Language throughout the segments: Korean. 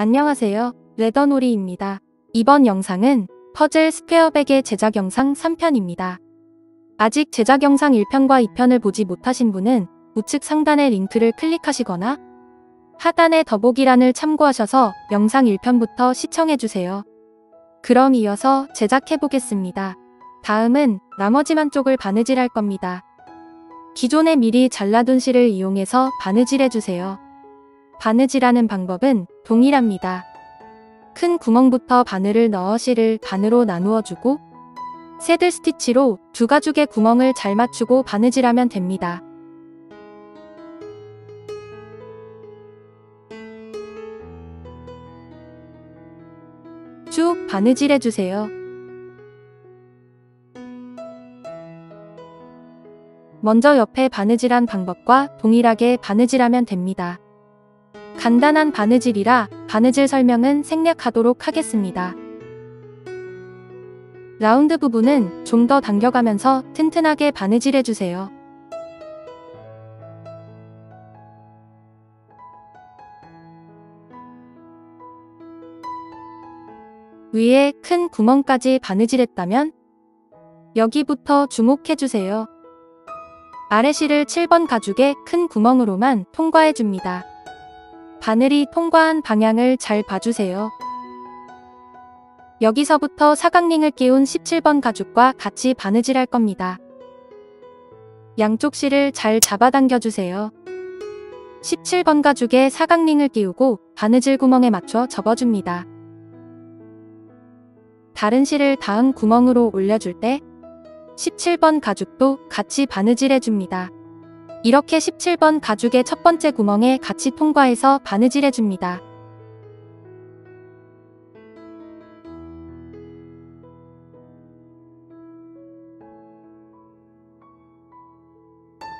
안녕하세요. 레더노리입니다. 이번 영상은 퍼즐 스퀘어백의 제작 영상 3편입니다. 아직 제작 영상 1편과 2편을 보지 못하신 분은 우측 상단의 링크를 클릭하시거나 하단의 더보기란을 참고하셔서 영상 1편부터 시청해주세요. 그럼 이어서 제작해보겠습니다. 다음은 나머지만 쪽을 바느질할 겁니다. 기존에 미리 잘라둔 실을 이용해서 바느질해주세요. 바느질하는 방법은 동일합니다. 큰 구멍부터 바늘을 넣어 실을 반으로 나누어주고 새들 스티치로 두 가죽의 구멍을 잘 맞추고 바느질하면 됩니다. 쭉 바느질해주세요. 먼저 옆에 바느질한 방법과 동일하게 바느질하면 됩니다. 간단한 바느질이라 바느질 설명은 생략하도록 하겠습니다. 라운드 부분은 좀 더 당겨가면서 튼튼하게 바느질해주세요. 위에 큰 구멍까지 바느질했다면 여기부터 주목해주세요. 아래 실을 7번 가죽의 큰 구멍으로만 통과해줍니다. 바늘이 통과한 방향을 잘 봐주세요. 여기서부터 사각링을 끼운 17번 가죽과 같이 바느질할 겁니다. 양쪽 실을 잘 잡아당겨주세요. 17번 가죽에 사각링을 끼우고 바느질 구멍에 맞춰 접어줍니다. 다른 실을 다음 구멍으로 올려줄 때 17번 가죽도 같이 바느질해줍니다. 이렇게 17번 가죽의 첫 번째 구멍에 같이 통과해서 바느질해줍니다.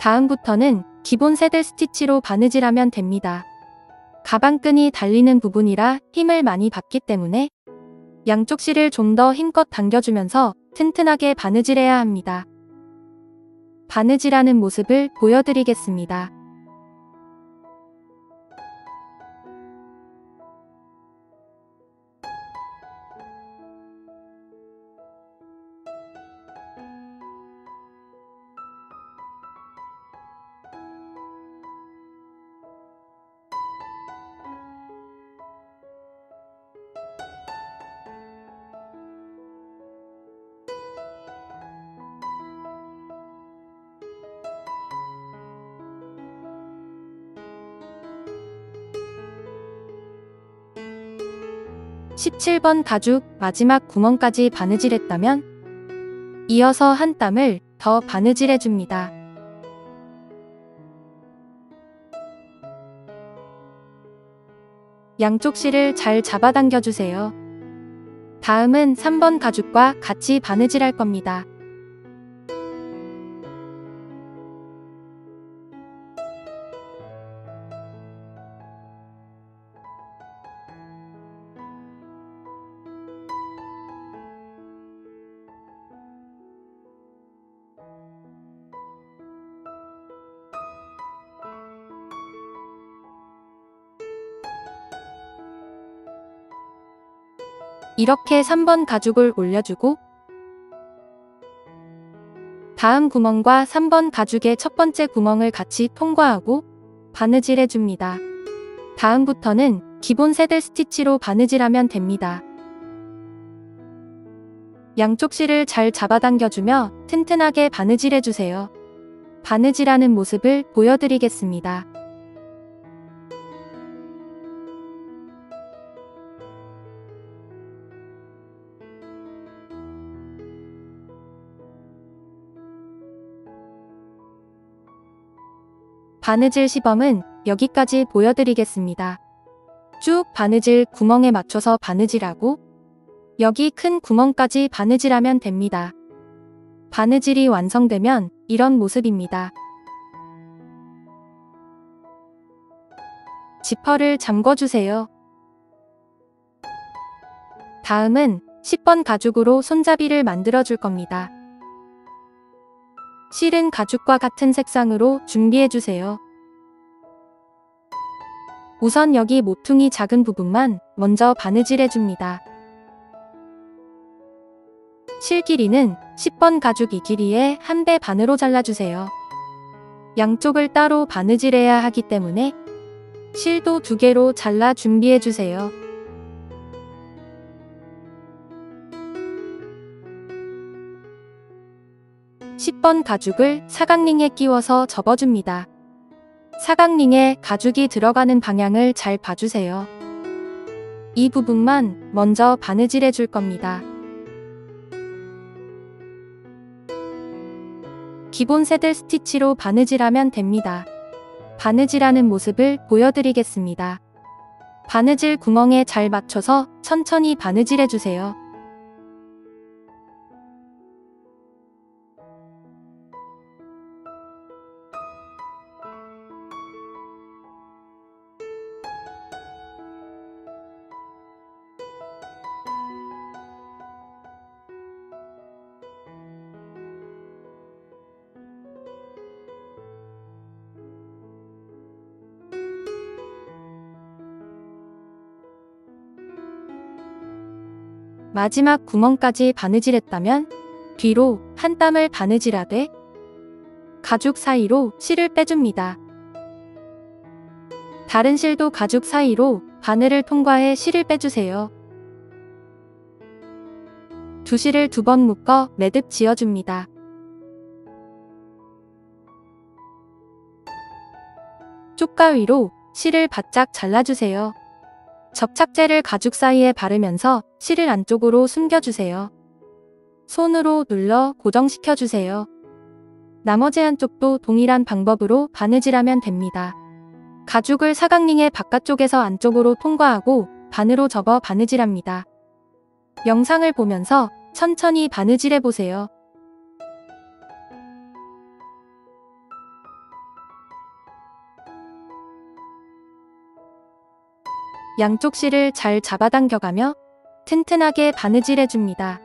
다음부터는 기본 새들 스티치로 바느질하면 됩니다. 가방끈이 달리는 부분이라 힘을 많이 받기 때문에 양쪽 실을 좀 더 힘껏 당겨주면서 튼튼하게 바느질해야 합니다. 바느질하는 모습을 보여드리겠습니다. ]], 17번 가죽 마지막 구멍까지 바느질했다면 이어서 한 땀을 더 바느질해줍니다. 양쪽 실을 잘 잡아당겨주세요. 다음은 3번 가죽과 같이 바느질할 겁니다. 이렇게 3번 가죽을 올려주고 다음 구멍과 3번 가죽의 첫 번째 구멍을 같이 통과하고 바느질해줍니다. 다음부터는 기본 새들 스티치로 바느질하면 됩니다. 양쪽 실을 잘 잡아당겨주며 튼튼하게 바느질해주세요. 바느질하는 모습을 보여드리겠습니다. 바느질 시범은 여기까지 보여드리겠습니다. 쭉 바느질 구멍에 맞춰서 바느질하고 여기 큰 구멍까지 바느질하면 됩니다. 바느질이 완성되면 이런 모습입니다. 지퍼를 잠궈주세요. 다음은 10번 가죽으로 손잡이를 만들어줄 겁니다. 실은 가죽과 같은 색상으로 준비해주세요. 우선 여기 모퉁이 작은 부분만 먼저 바느질해줍니다. 실 길이는 10번 가죽 이 길이의 1배 반으로 잘라주세요. 양쪽을 따로 바느질해야 하기 때문에 실도 2개로 잘라 준비해주세요. 실 10번 가죽을 사각링에 끼워서 접어줍니다. 사각링에 가죽이 들어가는 방향을 잘 봐주세요. 이 부분만 먼저 바느질해줄 겁니다. 기본 새들 스티치로 바느질하면 됩니다. 바느질하는 모습을 보여드리겠습니다. 바느질 구멍에 잘 맞춰서 천천히 바느질해주세요. 마지막 구멍까지 바느질했다면 뒤로 한 땀을 바느질하되 가죽 사이로 실을 빼줍니다. 다른 실도 가죽 사이로 바늘을 통과해 실을 빼주세요. 두 실을 2번 묶어 매듭 지어줍니다. 쪽가위로 실을 바짝 잘라주세요. 접착제를 가죽 사이에 바르면서 실을 안쪽으로 숨겨주세요. 손으로 눌러 고정시켜주세요. 나머지 한쪽도 동일한 방법으로 바느질하면 됩니다. 가죽을 사각링의 바깥쪽에서 안쪽으로 통과하고 반으로 접어 바느질합니다. 영상을 보면서 천천히 바느질해보세요. 양쪽 실을 잘 잡아당겨가며 튼튼하게 바느질해줍니다.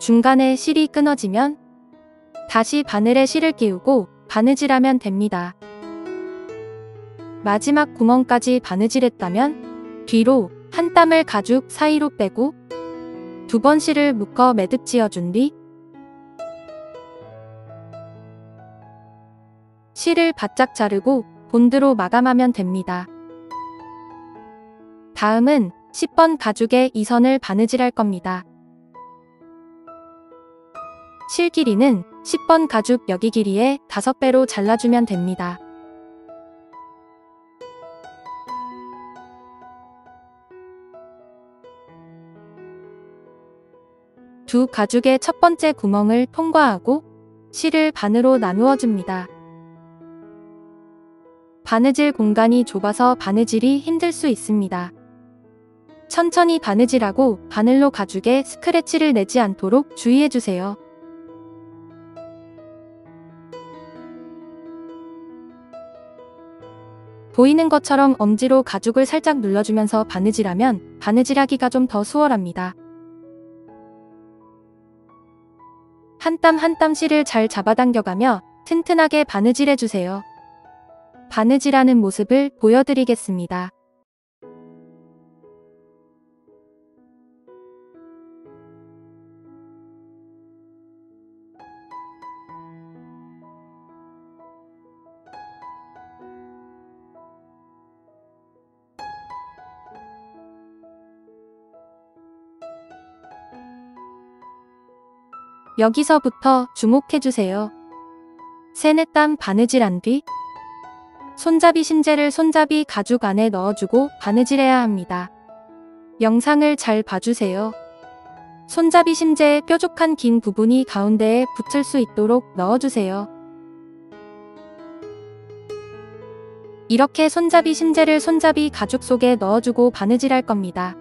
중간에 실이 끊어지면 다시 바늘에 실을 끼우고 바느질하면 됩니다. 마지막 구멍까지 바느질했다면 뒤로 한 땀을 가죽 사이로 빼고 2번 실을 묶어 매듭 지어준 뒤 실을 바짝 자르고 본드로 마감하면 됩니다. 다음은 10번 가죽의 2선을 바느질할 겁니다. 실 길이는 10번 가죽 여기 길이의 5배로 잘라주면 됩니다. 두 가죽의 첫 번째 구멍을 통과하고 실을 반으로 나누어줍니다. 바느질 공간이 좁아서 바느질이 힘들 수 있습니다. 천천히 바느질하고 바늘로 가죽에 스크래치를 내지 않도록 주의해주세요. 보이는 것처럼 엄지로 가죽을 살짝 눌러주면서 바느질하면 바느질하기가 좀 더 수월합니다. 한 땀 한 땀 실을 잘 잡아당겨가며 튼튼하게 바느질해주세요. 바느질하는 모습을 보여드리겠습니다. 여기서부터 주목해주세요. 3, 4땀 바느질한 뒤 손잡이 심재를 손잡이 가죽 안에 넣어주고 바느질해야 합니다. 영상을 잘 봐주세요. 손잡이 심재의 뾰족한 긴 부분이 가운데에 붙을 수 있도록 넣어주세요. 이렇게 손잡이 심재를 손잡이 가죽 속에 넣어주고 바느질할 겁니다.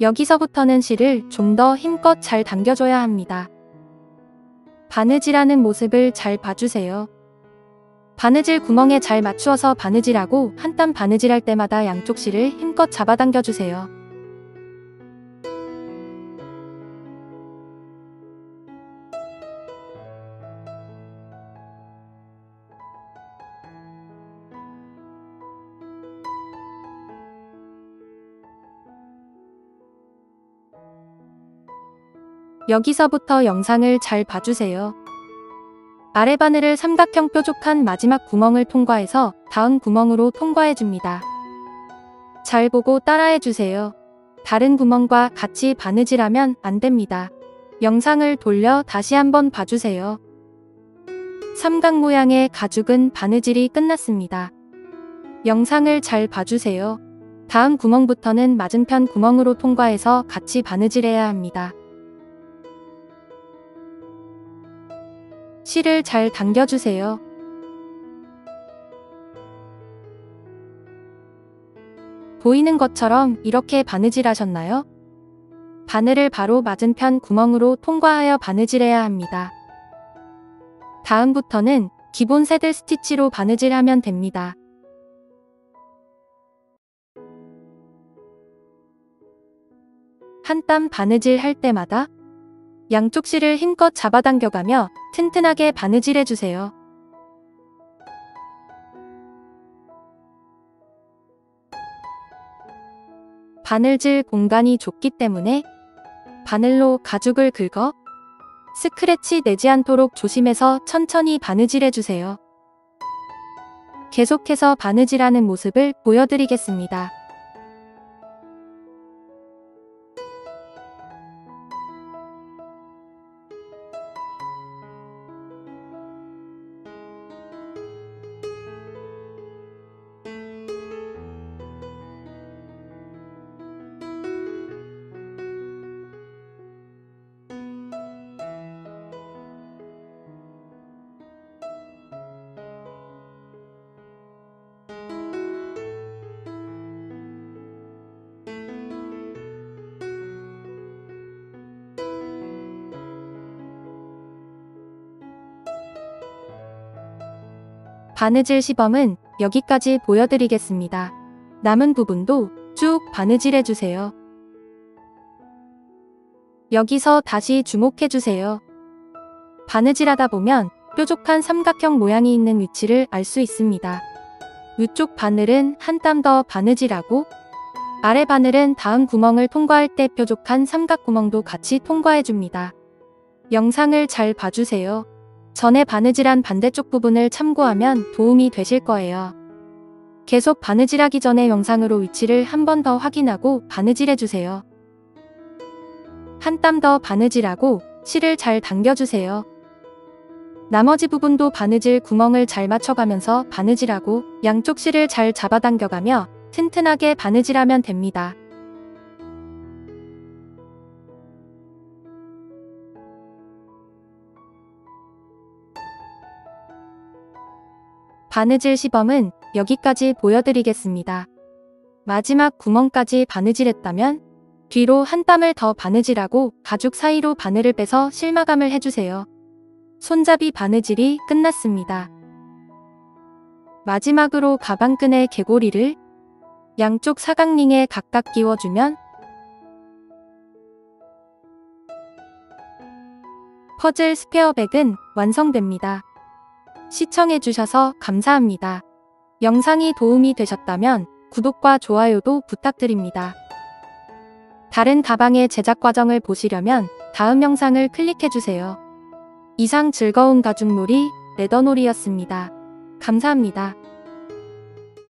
여기서부터는 실을 좀 더 힘껏 잘 당겨줘야 합니다. 바느질하는 모습을 잘 봐주세요. 바느질 구멍에 잘 맞추어서 바느질하고 한 땀 바느질할 때마다 양쪽 실을 힘껏 잡아당겨주세요. 여기서부터 영상을 잘 봐주세요. 아래 바늘을 삼각형 뾰족한 마지막 구멍을 통과해서 다음 구멍으로 통과해줍니다. 잘 보고 따라해주세요. 다른 구멍과 같이 바느질하면 안됩니다. 영상을 돌려 다시 한번 봐주세요. 삼각 모양의 가죽은 바느질이 끝났습니다. 영상을 잘 봐주세요. 다음 구멍부터는 맞은편 구멍으로 통과해서 같이 바느질해야 합니다. 실을 잘 당겨주세요. 보이는 것처럼 이렇게 바느질하셨나요? 바늘을 바로 맞은편 구멍으로 통과하여 바느질해야 합니다. 다음부터는 기본 새들 스티치로 바느질하면 됩니다. 한 땀 바느질 할 때마다 양쪽 실을 힘껏 잡아당겨가며 튼튼하게 바느질해주세요. 바늘질 공간이 좁기 때문에 바늘로 가죽을 긁어 스크래치 내지 않도록 조심해서 천천히 바느질해주세요. 계속해서 바느질하는 모습을 보여드리겠습니다. 바느질 시범은 여기까지 보여드리겠습니다. 남은 부분도 쭉 바느질해주세요. 여기서 다시 주목해주세요. 바느질하다 보면 뾰족한 삼각형 모양이 있는 위치를 알 수 있습니다. 위쪽 바늘은 한 땀 더 바느질하고 아래 바늘은 다음 구멍을 통과할 때 뾰족한 삼각구멍도 같이 통과해줍니다. 영상을 잘 봐주세요. 전에 바느질한 반대쪽 부분을 참고하면 도움이 되실 거예요. 계속 바느질하기 전에 영상으로 위치를 한 번 더 확인하고 바느질해주세요. 한 땀 더 바느질하고 실을 잘 당겨주세요. 나머지 부분도 바느질 구멍을 잘 맞춰가면서 바느질하고 양쪽 실을 잘 잡아당겨가며 튼튼하게 바느질하면 됩니다. 바느질 시범은 여기까지 보여드리겠습니다. 마지막 구멍까지 바느질했다면 뒤로 한 땀을 더 바느질하고 가죽 사이로 바늘을 빼서 실마감을 해주세요. 손잡이 바느질이 끝났습니다. 마지막으로 가방끈의 개고리를 양쪽 사각링에 각각 끼워주면 퍼즐 스퀘어백은 완성됩니다. 시청해주셔서 감사합니다. 영상이 도움이 되셨다면 구독과 좋아요도 부탁드립니다. 다른 가방의 제작 과정을 보시려면 다음 영상을 클릭해주세요. 이상 즐거운 가죽놀이 레더놀이였습니다. 감사합니다.